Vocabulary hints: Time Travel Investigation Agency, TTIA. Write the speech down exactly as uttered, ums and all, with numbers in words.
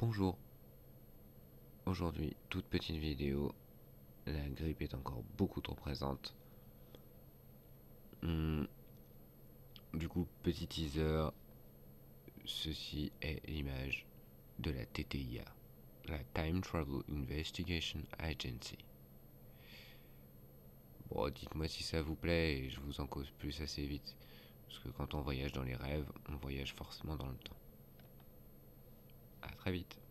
Bonjour. Aujourd'hui, toute petite vidéo. La grippe est encore beaucoup trop présente. Hum. Du coup, petit teaser. Ceci est l'image de la T T I A, la Time Travel Investigation Agency. Bon, dites-moi si ça vous plaît et je vous en cause plus assez vite. Parce que quand on voyage dans les rêves, on voyage forcément dans le temps. À très vite.